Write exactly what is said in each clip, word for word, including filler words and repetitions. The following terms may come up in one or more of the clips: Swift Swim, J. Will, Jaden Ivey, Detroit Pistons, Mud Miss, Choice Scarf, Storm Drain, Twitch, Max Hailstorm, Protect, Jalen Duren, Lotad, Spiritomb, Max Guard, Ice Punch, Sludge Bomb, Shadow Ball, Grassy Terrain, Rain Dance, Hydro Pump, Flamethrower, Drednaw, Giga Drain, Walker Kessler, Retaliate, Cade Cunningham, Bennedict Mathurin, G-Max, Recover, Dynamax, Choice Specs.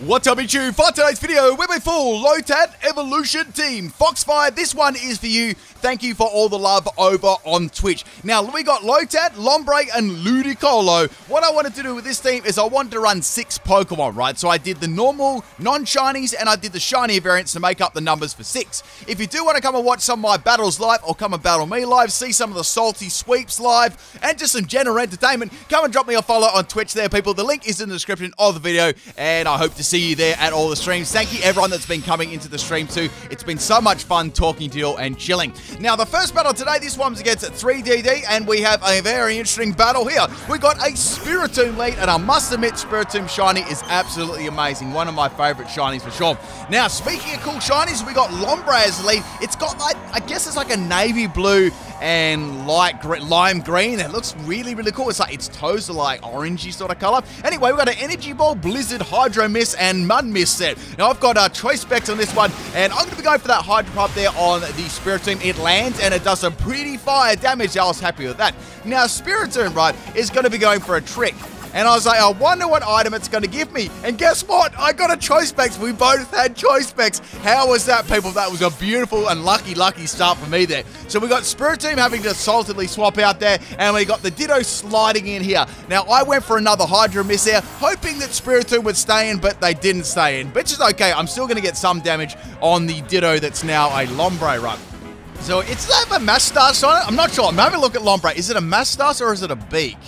What's up, YouTube? For today's video, we're with full Lotad Evolution Team Foxfire. This one is for you. Thank you for all the love over on Twitch. Now, we got Lotad, Lombre, and Ludicolo. What I wanted to do with this team is I wanted to run six Pokemon, right? So I did the normal, non-shinies, and I did the shiny variants to make up the numbers for six. If you do want to come and watch some of my battles live, or come and battle me live, see some of the salty sweeps live, and just some general entertainment, come and drop me a follow on Twitch there, people. The link is in the description of the video, and I hope to see you there at all the streams. Thank you, everyone that's been coming into the stream too. It's been so much fun talking to you all and chilling. Now, the first battle today, this one's against three D D, and we have a very interesting battle here. We got a Spiritomb lead, and I must admit, Spiritomb shiny is absolutely amazing. One of my favorite shinies for sure. Now, speaking of cool shinies, we got Lombre's lead. It's got, like, I guess it's like a navy blue and light green, lime green. It looks really, really cool. It's like its toes are like orangey sort of color. Anyway, we got an Energy Ball, Blizzard, Hydro Miss, and Mud Miss set. Now, I've got uh, Choice Specs on this one, and I'm going to be going for that Hydro Pump there on the Spiritomb. It lands, and it does some pretty fire damage. I was happy with that. Now, Spiritomb, right, is going to be going for a trick. And I was like, I wonder what item it's going to give me. And guess what? I got a Choice Specs. We both had Choice Specs. How was that, people? That was a beautiful and lucky, lucky start for me there. So we got Spiritomb having to saltedly swap out there. And we got the Ditto sliding in here. Now, I went for another Hydro Miss there, hoping that Spiritomb would stay in, but they didn't stay in. Which is okay. I'm still going to get some damage on the Ditto that's now a Lombre run. So it's like a Mastas on it. I'm not sure. I'm having a look at Lombre. Is it a Mastas or is it a beak?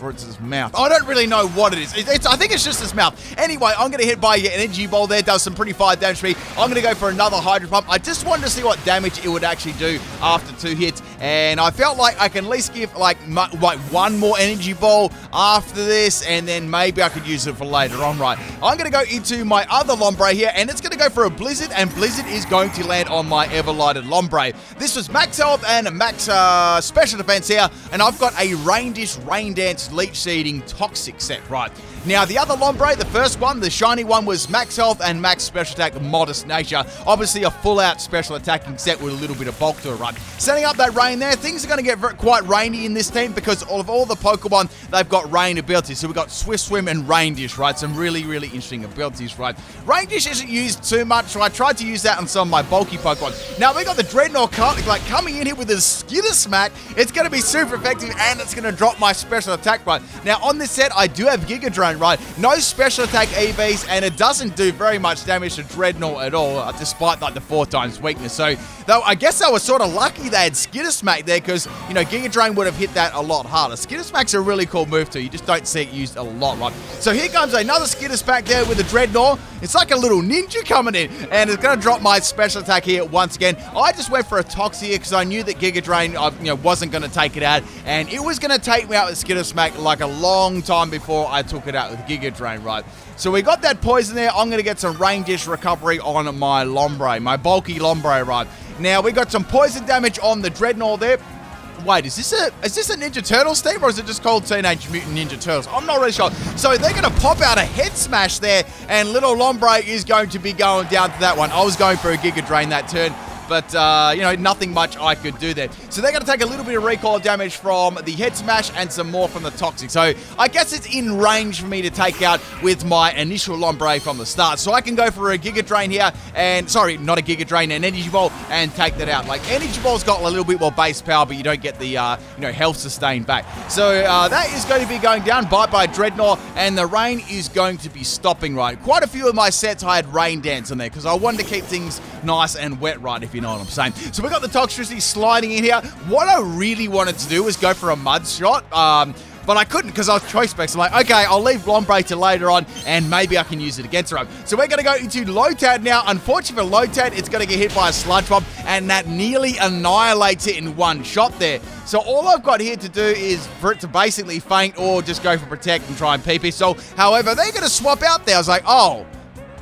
Or it's his mouth. I don't really know what it is. It's, it's, I think it's just his mouth. Anyway, I'm going to hit by your Energy Ball there. Does some pretty fire damage to me. I'm going to go for another Hydro Pump. I just wanted to see what damage it would actually do after two hits. And I felt like I can at least give like, like one more Energy Ball after this. And then maybe I could use it for later on, right? I'm going to go into my other Lombre here. And it's going to go for a Blizzard. And Blizzard is going to land on my Everlighted Lombre. This was max health and max uh, special defense here. And I've got a Rain Dish, Rain Dance, Leech Seeding Toxic set, right? Now, the other Lombre, the first one, the shiny one, was max health and max special attack, modest nature. Obviously, a full-out special attacking set with a little bit of bulk to it, right? Setting up that rain there, things are going to get quite rainy in this team because of all the Pokemon, they've got rain abilities. So we've got Swift Swim and Rain Dish, right? Some really, really interesting abilities, right? Rain Dish isn't used too much, so I tried to use that on some of my bulky Pokemon. Now, we got the Drednaw like, coming in here with a Skitter Smack. It's going to be super effective, and it's going to drop my special attack, right? Now, on this set, I do have Giga Drain, right? No special attack E Vs, and it doesn't do very much damage to Drednaw at all, despite like the four times weakness. So, though I guess I was sort of lucky they had Skitter Smack there, because you know Giga Drain would have hit that a lot harder. Skitter Smack's a really cool move too. You just don't see it used a lot, right? So here comes another Skitter Smack there with a Drednaw. It's like a little ninja coming in, and it's going to drop my special attack here once again. I just went for a Tox here because I knew that Giga Drain, you know, wasn't going to take it out, and it was going to take me out with Skitter Smack like a long time before I took it out with Giga Drain, right? So we got that poison there. I'm going to get some Rain Dish recovery on my Lombre, my bulky Lombre, right? Now, we got some poison damage on the Drednaw there. Wait, is this a is this a Ninja Turtles team, or is it just called Teenage Mutant Ninja Turtles? I'm not really sure. So they're going to pop out a head smash there, and little Lombre is going to be going down to that one. I was going for a Giga Drain that turn, but, uh, you know, nothing much I could do there. So they're going to take a little bit of recoil damage from the head smash and some more from the toxic. So I guess it's in range for me to take out with my initial Lombre from the start. So I can go for a Giga Drain here and, sorry, not a Giga Drain, an Energy Ball, and take that out. Like, Energy Ball's got a little bit more base power, but you don't get the, uh, you know, health sustain back. So uh, that is going to be going down by, by Drednaw, and the rain is going to be stopping, right? Quite a few of my sets I had Rain Dance in there because I wanted to keep things nice and wet, right, if you know what I'm saying. So we got the Toxtricity sliding in here. What I really wanted to do was go for a mud shot, um, but I couldn't because I was Choice Specs. I'm like, okay, I'll leave Lombre till later on, and maybe I can use it against her. So we're going to go into Lotad now. Unfortunately for Lotad, it's going to get hit by a Sludge Bomb, and that nearly annihilates it in one shot there. So all I've got here to do is for it to basically faint or just go for Protect and try and P P. So, however, they're going to swap out there. I was like, oh,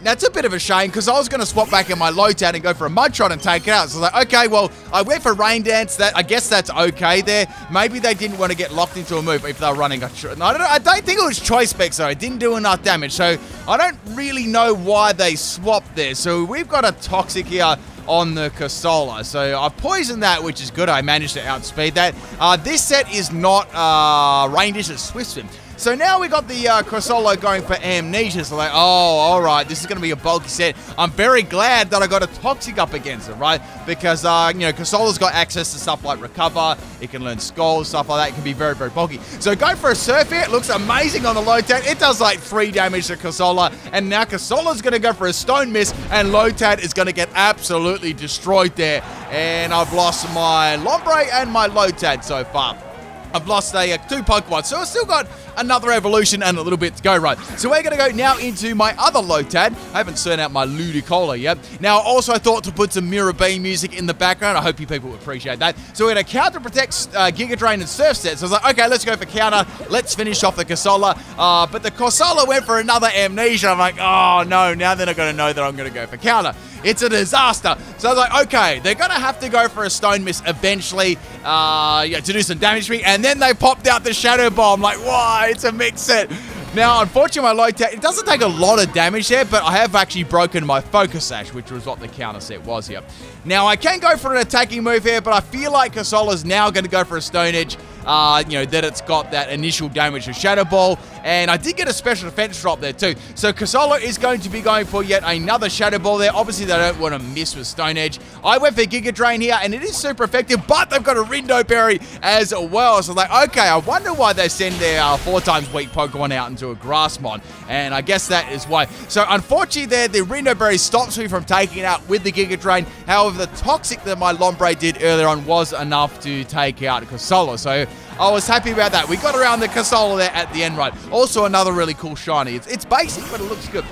that's a bit of a shame because I was going to swap back in my Lotad and go for a Mud Shot and take it out. So I was like, okay, well, I went for Rain Dance. That I guess that's okay there. Maybe they didn't want to get locked into a move if they were running. I don't know. I don't think it was Choice Specs, though. It didn't do enough damage. So I don't really know why they swapped there. So we've got a Toxic here on the Corsola. So I've poisoned that, which is good. I managed to outspeed that. Uh, this set is not uh, Rain Dish, it's Swift Swim. So now we got the uh, Corsola going for Amnesia. So like, oh, all right, this is going to be a bulky set. I'm very glad that I got a Toxic up against it, right? Because, uh, you know, Corsola's got access to stuff like Recover. It can learn Skulls, stuff like that. It can be very, very bulky. So go for a Surf here. It looks amazing on the Lotad. It does like three damage to Corsola. And now Corsola's going to go for a Stone Miss. And Lotad is going to get absolutely destroyed there. And I've lost my Lombre and my Lotad so far. I've lost a, a two Pokemon, so I've still got another evolution and a little bit to go, right? So we're going to go now into my other Lotad. I haven't turned out my Ludicolo yet. Now, also I thought to put some Mirror Bean music in the background. I hope you people appreciate that. So we're going to counter protect uh, Giga Drain and Surf sets. So I was like, okay, let's go for counter. Let's finish off the Corsola. Uh, but the Corsola went for another Amnesia. I'm like, oh no, now they're not going to know that I'm going to go for counter. It's a disaster. So I was like, okay, they're going to have to go for a Stone Miss eventually uh, yeah, to do some damage for me. And then they popped out the Shadow Ball. I'm like, why? It's a mix set. Now, unfortunately, my Lotad, it doesn't take a lot of damage there, but I have actually broken my Focus Sash, which was what the counter set was here. Now, I can go for an attacking move here, but I feel like Corsola's now going to go for a Stone Edge. Uh, you know, that it's got that initial damage of Shadow Ball. And I did get a special defense drop there too. So Corsola is going to be going for yet another Shadow Ball there. Obviously, they don't want to miss with Stone Edge. I went for Giga Drain here, and it is super effective, but they've got a Rindo Berry as well. So I'm like, okay, I wonder why they send their uh, four times weak Pokemon out into a Grassmon. And I guess that is why. So unfortunately there, the Rindo Berry stops me from taking it out with the Giga Drain. However, the Toxic that my Lombre did earlier on was enough to take out Corsola. So I was happy about that. We got around the Corsola there at the end, right? Also, another really cool shiny. It's, it's basic, but it looks good.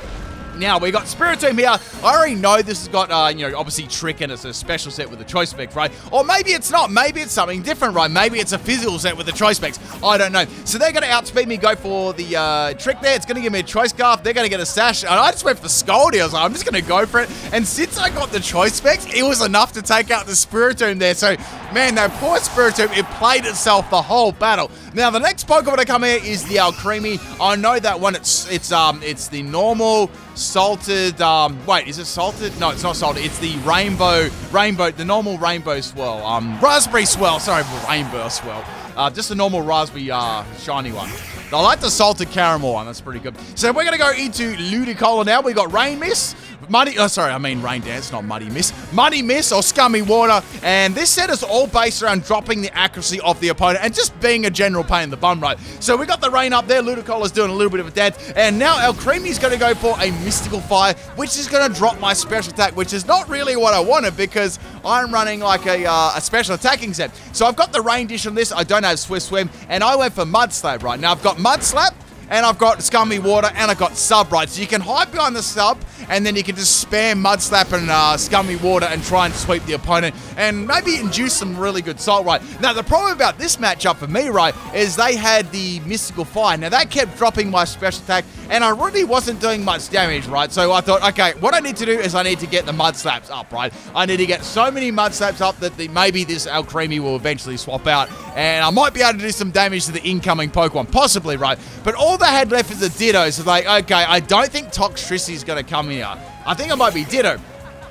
Now, we got Spiritomb here. I already know this has got, uh, you know, obviously Trick and it's a special set with the Choice Specs, right? Or maybe it's not. Maybe it's something different, right? Maybe it's a physical set with the Choice Specs. I don't know. So they're going to outspeed me, go for the uh, Trick there. It's going to give me a Choice Scarf. They're going to get a Sash. And I just went for Scold here. I was like, I'm just going to go for it. And since I got the Choice Specs, it was enough to take out the Spiritomb there. So, man, that poor Spiritomb, it played itself the whole battle. Now, the next Pokemon to come here is the Alcremie. I know that one. It's it's um it's the normal salted. Um, wait, is it salted? No, it's not salted. It's the rainbow rainbow. The normal rainbow swirl. Um, raspberry swirl. Sorry, rainbow swirl. Uh, just the normal raspberry uh shiny one. I like the salted caramel one. That's pretty good. So we're gonna go into Ludicolo now. We got Rain Miss. Muddy, oh, sorry, I mean Rain Dance, not Muddy Miss. Muddy Miss or Scummy Water. And this set is all based around dropping the accuracy of the opponent and just being a general pain in the bum, right? So we got the rain up there. Ludicolo's doing a little bit of a dance. And now Alcremie's going to go for a Mystical Fire, which is going to drop my special attack, which is not really what I wanted because I'm running like a, uh, a special attacking set. So I've got the Rain Dish on this. I don't have Swift Swim. And I went for Mud Slap, right? Now I've got Mud Slap. And I've got Scummy Water, and I've got Sub, right? So you can hide behind the Sub, and then you can just spam Mud Slap and uh, Scummy Water and try and sweep the opponent, and maybe induce some really good salt, right? Now, the problem about this matchup for me, right, is they had the Mystical Fire. Now, that kept dropping my special attack, and I really wasn't doing much damage, right? So I thought, okay, what I need to do is I need to get the Mud Slaps up, right? I need to get so many Mud Slaps up that the, maybe this Alcremie will eventually swap out, and I might be able to do some damage to the incoming Pokemon, possibly, right? But all they had left is a Ditto, so like, okay, I don't think Toxtricity is going to come here. I think it might be Ditto.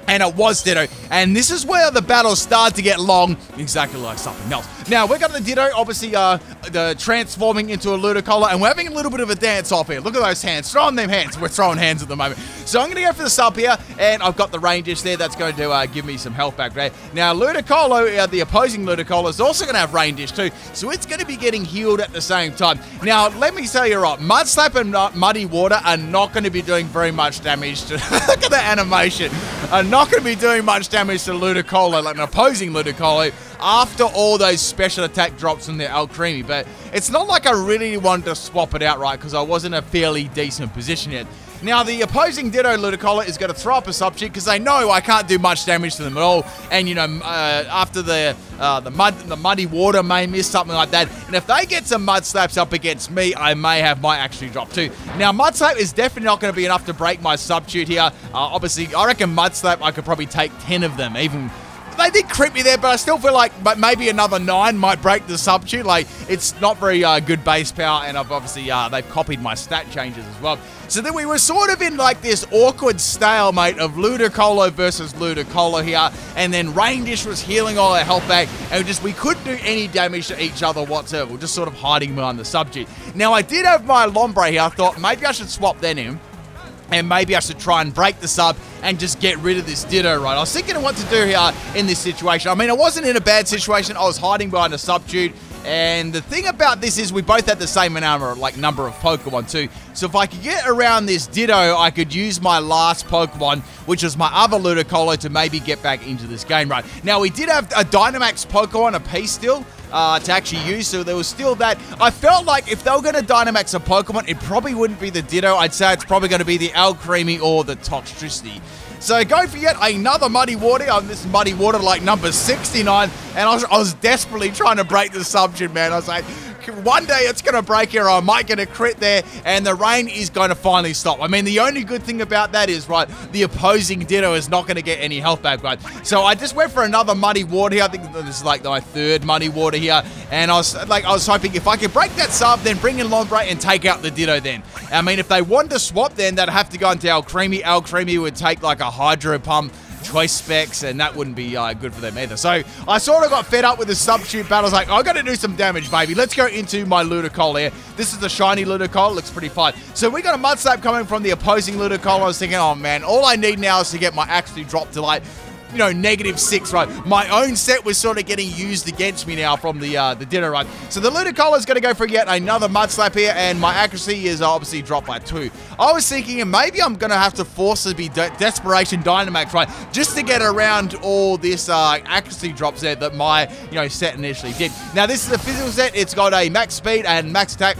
And it was Ditto. And this is where the battles start to get long, exactly like something else. Now, we've got the Ditto, obviously, uh, the transforming into a Ludicolo, and we're having a little bit of a dance off here. Look at those hands. Throwing them hands. We're throwing hands at the moment. So I'm going to go for the Sub here, and I've got the Rain Dish there. That's going to uh, give me some health back there. Now, Ludicolo, uh, the opposing Ludicolo, is also going to have Rain Dish too, so it's going to be getting healed at the same time. Now, let me tell you right, Mud Slap and uh, Muddy Water are not going to be doing very much damage to... Look at the animation. Are not going to be doing much damage to Ludicolo, like an opposing Ludicolo, after all those special attack drops from the Alcremie. But it's not like I really wanted to swap it out, right, because I was in a fairly decent position yet. Now, the opposing Ditto Ludicolo is going to throw up a Substitute because they know I can't do much damage to them at all. And, you know, uh, after the uh, the mud, the Muddy Water may miss, something like that. And if they get some Mud Slaps up against me, I may have my actually drop too. Now, Mud Slap is definitely not going to be enough to break my Substitute here. Uh, obviously, I reckon Mud Slap, I could probably take ten of them, even... they did crit me there, but I still feel like maybe another nine might break the substitute. Like, it's not very uh, good base power, and I've obviously, uh, they've copied my stat changes as well. So then we were sort of in like this awkward stalemate of Ludicolo versus Ludicolo here, and then Rain Dish was healing all our health back, and we just we couldn't do any damage to each other whatsoever. We're just sort of hiding behind the substitute. Now I did have my Lombre here. I thought maybe I should swap then him, and maybe I should try and break the sub and just get rid of this Ditto, right? I was thinking of what to do here in this situation. I mean, I wasn't in a bad situation. I was hiding behind a substitute. And the thing about this is we both had the same number, like number of Pokemon too. So if I could get around this Ditto, I could use my last Pokemon, which was my other Ludicolo, to maybe get back into this game, right? Now, we did have a Dynamax Pokemon apiece still uh, to actually use, so there was still that. I felt like if they were going to Dynamax a Pokemon, it probably wouldn't be the Ditto. I'd say it's probably going to be the Alcremie or the Toxtricity. So go for yet another Muddy Water. Um, this Muddy Water, like number sixty-nine. And I was, I was desperately trying to break the substitute, man. I was like, one day it's going to break here. I might get a crit there. And the rain is going to finally stop. I mean, the only good thing about that is, right, the opposing Ditto is not going to get any health back, right? So I just went for another Muddy Water here. I think this is like my third Muddy Water here. And I was like, I was hoping if I could break that sub, then bring in Lombre and take out the Ditto then. I mean, if they wanted to swap, then they'd have to go into Alcremie. Alcremie would take like a Hydro Pump, Choice Specs, and that wouldn't be uh, good for them either. So I sort of got fed up with the substitute battles. Like, I'm going to do some damage, baby. Let's go into my Ludicolo here. This is the shiny Ludicolo. Looks pretty fine. So we got a Mud Slap coming from the opposing Ludicolo. I was thinking, oh, man, all I need now is to get my axe to drop to, like, you know, negative six, right? My own set was sort of getting used against me now from the uh, the Ditto, right? So the Ludicolo is going to go for yet another Mud Slap here, and my accuracy is obviously dropped by two. I was thinking maybe I'm going to have to force it to be de Desperation Dynamax, right? Just to get around all this uh, accuracy drops there that my, you know, set initially did. Now, this is a physical set. It's got a max speed and max attack,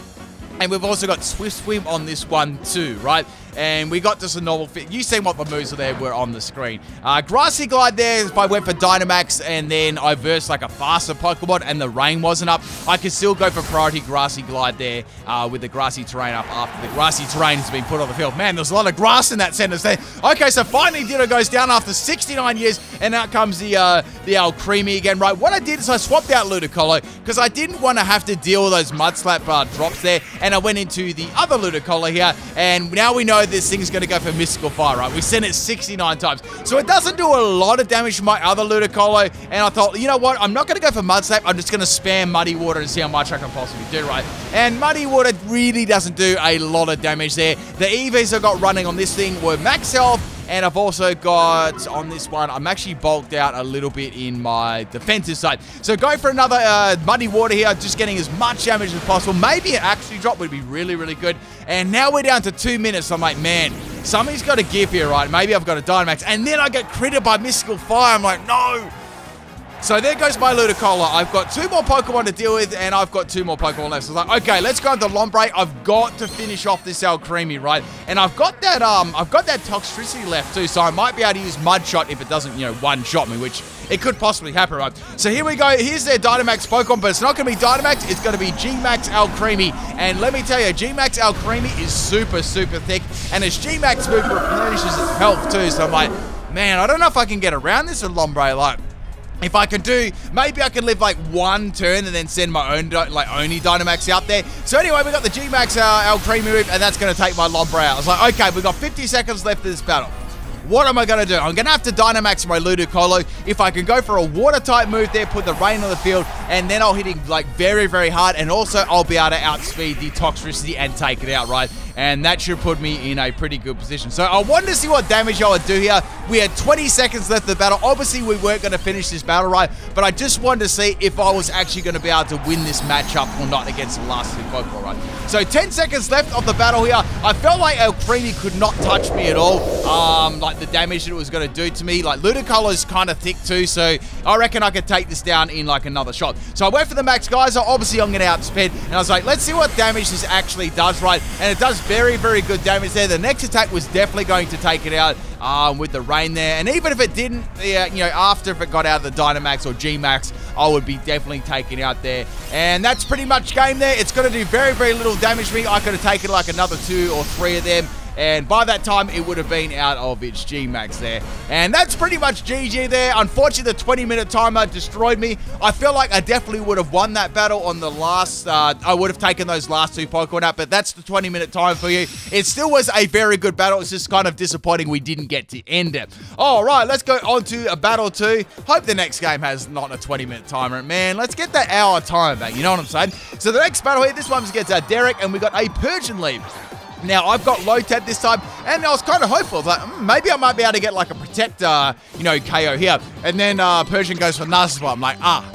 and we've also got Swift Swim on this one too, right? And we got just a normal fit. You seen what the moves are there were on the screen. Uh, Grassy Glide there, if I went for Dynamax and then I versed like a faster Pokemon and the rain wasn't up, I could still go for priority Grassy Glide there uh, with the grassy terrain up after the grassy terrain has been put on the field. Man, there's a lot of grass in that sentence there. Okay, so finally Ditto goes down after sixty-nine years, and out comes the uh, the Alcremie again, right? What I did is I swapped out Ludicolo because I didn't want to have to deal with those Mud Slap uh, drops there, and I went into the other Ludicolo here, and now we know this thing's going to go for Mystical Fire, right? We sent it sixty-nine times. So it doesn't do a lot of damage to my other Ludicolo, and I thought, you know what? I'm not going to go for Mud Slap. I'm just going to spam Muddy Water and see how much I can possibly do, right? And Muddy Water really doesn't do a lot of damage there. The E Vs I got running on this thing were max health, and I've also got, on this one, I'm actually bulked out a little bit in my defensive side. So go for another uh, Muddy Water here, just getting as much damage as possible. Maybe an Axe Drop would be really, really good. And now we're down to two minutes. So I'm like, man, something's got to give here, right? Maybe I've got a Dynamax. And then I get critted by Mystical Fire. I'm like, no. So there goes my Ludicolo. I've got two more Pokemon to deal with, and I've got two more Pokemon left. So I was like, okay, let's go into Lombre. I've got to finish off this Alcremie, right? And I've got that um, I've got that Toxtricity left too, so I might be able to use Mud Shot if it doesn't, you know, one-shot me, which it could possibly happen, right? So here we go. Here's their Dynamax Pokemon, but it's not going to be Dynamax. It's going to be G-Max Alcremie. And let me tell you, G-Max Alcremie is super, super thick, and its G-Max move replenishes its health too. So I'm like, man, I don't know if I can get around this with Lombre, like, if I could do, maybe I could live like one turn and then send my own, like, only Dynamax out there. So anyway, we got the G-Max uh, Alcremie move, and that's going to take my Lombre out. I was like, okay, we've got fifty seconds left of this battle. What am I going to do? I'm going to have to Dynamax my Ludicolo. If I can go for a Water-type move there, put the rain on the field, and then I'll hit him, like, very, very hard, and also I'll be able to outspeed the Toxtricity and take it out, right? And that should put me in a pretty good position. So I wanted to see what damage I would do here. We had twenty seconds left of the battle. Obviously, we weren't going to finish this battle, right? But I just wanted to see if I was actually going to be able to win this matchup or not against the last two Pokemon, right? So ten seconds left of the battle here. I felt like Alcremie could not touch me at all. Um, like, the damage that it was going to do to me. Like, Ludicolo's kind of thick too, so I reckon I could take this down in, like, another shot. So I went for the Max Guard. So obviously, I'm going to outsped. And I was like, let's see what damage this actually does, right? And it does very, very good damage there. The next attack was definitely going to take it out um, with the rain there. And even if it didn't, yeah, you know, after if it got out of the Dynamax or G-Max, I would be definitely taking out there. And that's pretty much game there. It's going to do very, very little damage to me. I could have taken, like, another two or three of them. and by that time it would have been out of its G max there. And that's pretty much G G there. Unfortunately, the twenty minute timer destroyed me. I feel like I definitely would have won that battle on the last, uh, I would have taken those last two Pokemon out, but that's the twenty minute time for you. It still was a very good battle. It's just kind of disappointing we didn't get to end it. All right, let's go on to a battle two. Hope the next game has not a twenty minute timer. Man, let's get that hour time back, you know what I'm saying? So the next battle here, this one's against uh, Derek, and we got a Persian leaf. Now, I've got Lotad this time, and I was kind of hopeful. I was like, mm, maybe I might be able to get, like, a Protect, uh, you know, K O here. And then uh, Persian goes for Narcissus. I'm like, ah,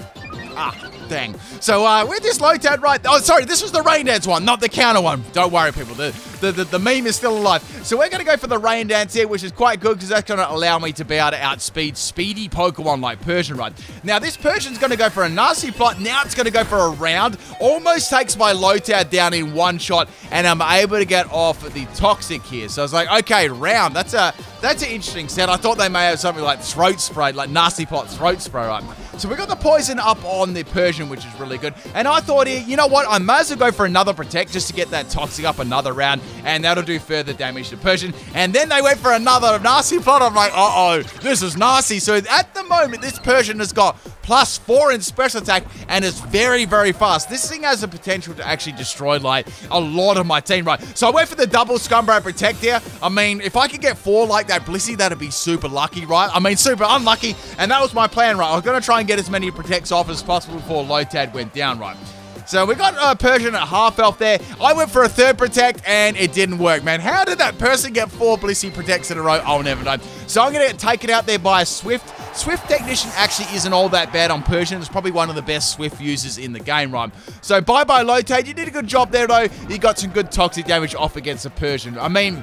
ah, dang. So, uh, with this Lotad right... Oh, sorry, this was the Rain Dance one, not the counter one. Don't worry, people. The, the, the, the meme is still alive. So, we're going to go for the Rain Dance here, which is quite good, because that's going to allow me to be able to outspeed speedy Pokemon like Persian, right? Now, this Persian's going to go for a Nasty Plot. Now, it's going to go for a Round. Almost takes my Lotad down in one shot, and I'm able to get off the Toxic here. So, I was like, okay, Round. That's a... That's an interesting set. I thought they may have something like Throat Spray, like Nasty Plot Throat Spray, right? So we got the Poison up on the Persian, which is really good. And I thought, here, you know what? I may as well go for another Protect just to get that Toxic up another round, and that'll do further damage to Persian. And then they went for another Nasty Plot. I'm like, uh-oh, this is nasty. So at the moment, this Persian has got plus four in special attack, and it's very, very fast. This thing has the potential to actually destroy, like, a lot of my team, right? So I went for the double Scumbro Protect here. I mean, if I could get four like that Blissey, that'd be super lucky, right? I mean, super unlucky, and that was my plan, right? I was going to try and get as many Protects off as possible before Lotad went down, right? So we got uh, Persian at half health there. I went for a third Protect, and it didn't work, man. How did that person get four Blissey Protects in a row? I'll never know. So I'm going to get taken out there by a Swift. Swift Technician actually isn't all that bad on Persian. It's probably one of the best Swift users in the game, right? So bye-bye, Lotad. You did a good job there, though. You got some good toxic damage off against the Persian. I mean...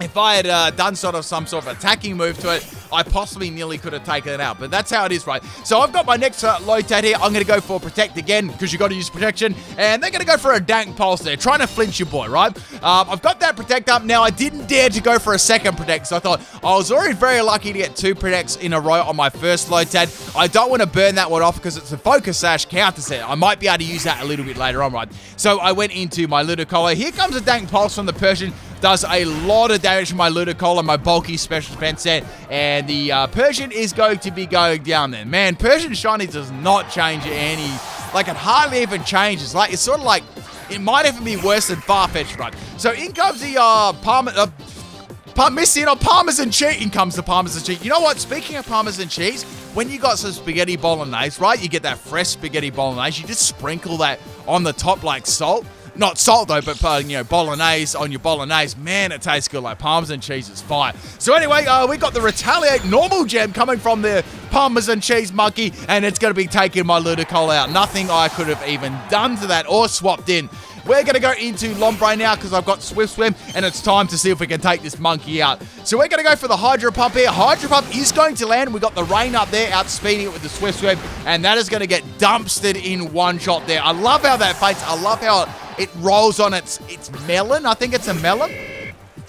If I had uh, done sort of some sort of attacking move to it, I possibly nearly could have taken it out. But that's how it is, right? So I've got my next uh, Lotad here. I'm going to go for Protect again, because you got to use Protection. And they're going to go for a Dank Pulse there, trying to flinch your boy, right? Um, I've got that Protect up. Now, I didn't dare to go for a second Protect, so I thought I was already very lucky to get two Protects in a row on my first Lotad. I don't want to burn that one off, because it's a Focus Sash counter set. I might be able to use that a little bit later on, right? So I went into my Ludicolo. Here comes a Dank Pulse from the Persian. Does a lot of damage to my Ludicolo and my bulky special defense set. And the uh, Persian is going to be going down there. Man, Persian shiny does not change any. Like, it hardly even changes. Like, it's sort of like, it might even be worse than Farfetch'd, right? So in comes the uh, Parmesan, uh, Parmesan, or Parmesan cheese. In comes the Parmesan cheese. You know what? Speaking of Parmesan cheese, when you got some spaghetti bolognese, right? You get that fresh spaghetti bolognese. You just sprinkle that on the top like salt. Not salt, though, but, uh, you know, bolognese on your bolognese. Man, it tastes good. Like, Parmesan cheese is fire. So, anyway, uh, we got the Retaliate normal gem coming from the Parmesan cheese monkey, and it's going to be taking my Ludicolo out. Nothing I could have even done to that or swapped in. We're going to go into Lombre now, because I've got Swift Swim, and it's time to see if we can take this monkey out. So we're going to go for the Hydro Pump here. Hydro Pump is going to land. We got the Rain up there, outspeeding it with the Swift Swim, and that is going to get dumpstered in one shot there. I love how that fates. I love how it, it rolls on its, its melon. I think it's a melon.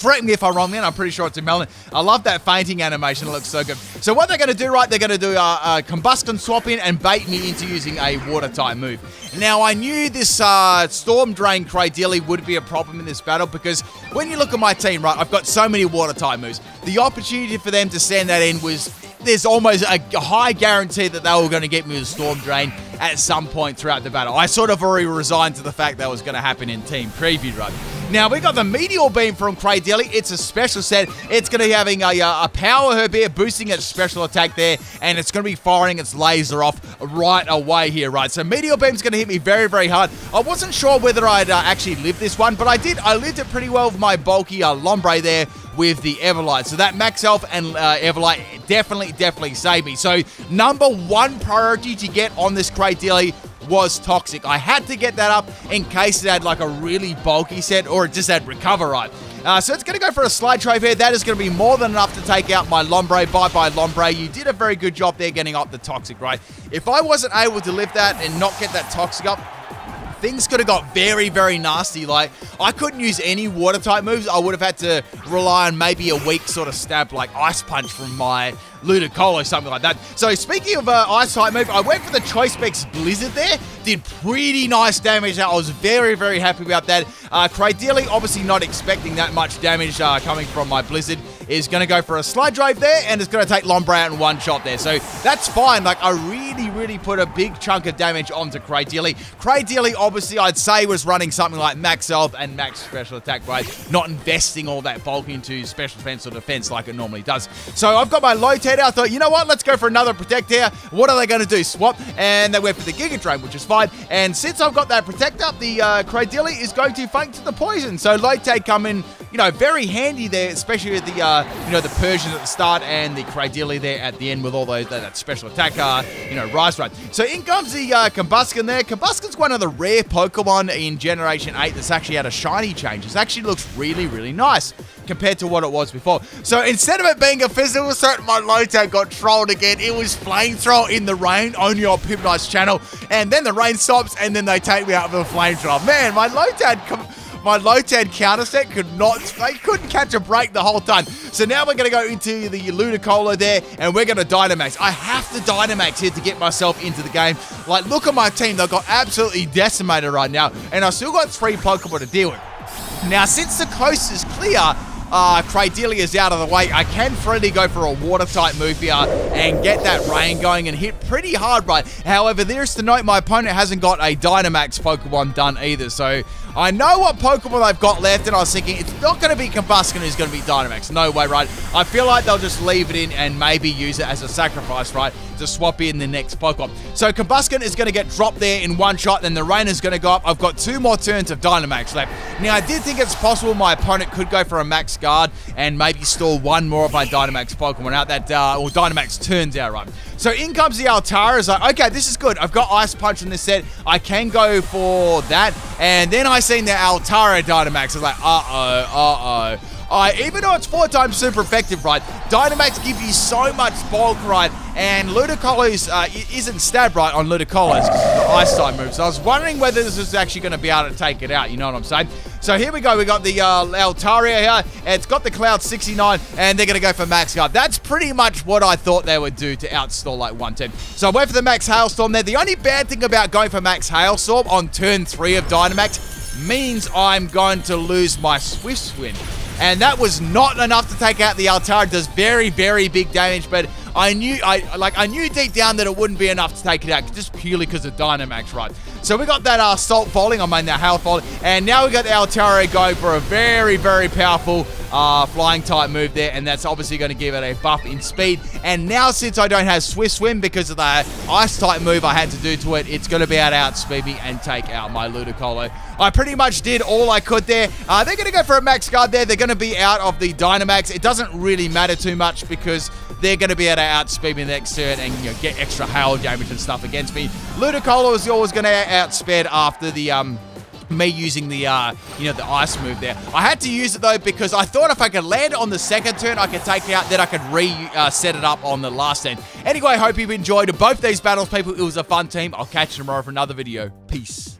Correct me if I'm wrong, man. I'm pretty sure it's a melon. I love that fainting animation. It looks so good. So what they're going to do, right, they're going to do a, a Combustion swap in and bait me into using a Water-type move. Now, I knew this uh, Storm Drain Cradily would be a problem in this battle, because when you look at my team, right, I've got so many Water-type moves. The opportunity for them to send that in was... There's almost a high guarantee that they were going to get me with Storm Drain at some point throughout the battle. I sort of already resigned to the fact that was going to happen in Team Preview, right? Now, we got the Meteor Beam from Cradily. It's a special set. It's going to be having a, a Power Herb here, boosting its special attack there, and it's going to be firing its laser off right away here, right? So, Meteor Beam's going to hit me very, very hard. I wasn't sure whether I'd uh, actually lived this one, but I did. I lived it pretty well with my bulky uh, Lombre there with the Everlight. So, that Max Health and uh, Everlight definitely, definitely saved me. So, number one priority to get on this Cradily was Toxic. I had to get that up in case it had like a really bulky set, or it just had Recover, right? Uh, so it's going to go for a Slide Trove here. That is going to be more than enough to take out my Lombre. Bye-bye, Lombre. You did a very good job there getting up the Toxic, right? If I wasn't able to lift that and not get that Toxic up, things could have got very, very nasty. Like, I couldn't use any water-type moves. I would have had to rely on maybe a weak sort of stab, like Ice Punch from my Ludicolo or something like that. So, speaking of uh, Ice-type move, I went for the Choice Specs Blizzard there. Did pretty nice damage. I was very, very happy about that. Uh, Cradily, obviously not expecting that much damage uh, coming from my Blizzard, is going to go for a Slide Drive there, and it's going to take Lombre out in one shot there. So, that's fine. Like, I really, really put a big chunk of damage onto Cradily. Cradily, obviously, I'd say was running something like Max Health and Max Special Attack, right? Not investing all that bulk into Special Defense or Defense like it normally does. So, I've got my Lotad. I thought, you know what? Let's go for another Protect here. What are they going to do? Swap. And they went for the Giga Drain, which is fine. And since I've got that Protect up, the uh, Cradily is going to fake to the Poison. So Lotad come in, you know, very handy there, especially with the, uh, you know, the Persian at the start and the Cradily there at the end with all those, that, that special attack, uh, you know, Rise Run. So in comes the uh, Combuskin there. Combuskin's one of the rare Pokemon in Generation eight that's actually had a shiny change. It actually looks really, really nice compared to what it was before. So instead of it being a physical threat, my Lotad got trolled again. It was Flamethrower in the rain, only on Pipnights channel. And then the rain stops, and then they take me out with a Flamethrower. Man, my Lotad, my Lotad counter set could not, they couldn't catch a break the whole time. So now we're going to go into the Ludicolo there, and we're going to Dynamax. I have to Dynamax here to get myself into the game. Like, look at my team. They've got absolutely decimated right now, and I've still got three Pokemon to deal with. Now, since the coast is clear, Uh, Cradily is out of the way. I can freely go for a water-type move here and get that rain going and hit pretty hard, right? However, there is to note my opponent hasn't got a Dynamax Pokemon done either, so I know what Pokemon they've got left, and I was thinking it's not going to be Combuskin who's going to be Dynamax. No way, right? I feel like they'll just leave it in and maybe use it as a sacrifice, right, to swap in the next Pokemon. So Combuskin is going to get dropped there in one shot, then the rain is going to go up. I've got two more turns of Dynamax left. Now, I did think it's possible my opponent could go for a Max Guard and maybe store one more of my Dynamax Pokemon out that, uh, or Dynamax turns out, right? So in comes the Altaria. It's like, okay, this is good. I've got Ice Punch in this set. I can go for that. And then I seen the Altaria Dynamax. It's like, uh-oh, uh-oh. Uh, even though it's four times super effective, right? Dynamax gives you so much bulk, right? And Ludicolo's uh, isn't stab right on Ludicolo's the ice type moves. So I was wondering whether this is actually going to be able to take it out. You know what I'm saying? So here we go. We got the uh, Altaria here. It's got the Cloud sixty-nine, and they're going to go for Max Guard. That's pretty much what I thought they would do to outstall like one ten. So I went for the Max Hailstorm there. The only bad thing about going for Max Hailstorm on turn three of Dynamax means I'm going to lose my Swift Swim. And that was not enough to take out the Altaria. It does very, very big damage, but I knew I like I knew deep down that it wouldn't be enough to take it out, just purely because of Dynamax, right? So we got that uh, Salt Falling, I mean that Hail Falling, and now we got the Altaria going for a very, very powerful uh, Flying-type move there, and that's obviously going to give it a buff in speed. And now, since I don't have Swift Swim because of the Ice-type move I had to do to it, it's going to be able to outspeed me and take out my Ludicolo. I pretty much did all I could there. Uh, they're going to go for a Max Guard there. They're going to be out of the Dynamax. It doesn't really matter too much because they're going to be able to outspeed me the next turn and, you know, get extra hail damage and stuff against me. Ludicolo is always going to outsped after the um me using the uh you know the ice move there. I had to use it though because I thought if I could land it on the second turn I could take it out, then I could re uh, set it up on the last end. Anyway, I hope you've enjoyed both these battles, people. It was a fun team. I'll catch you tomorrow for another video. Peace.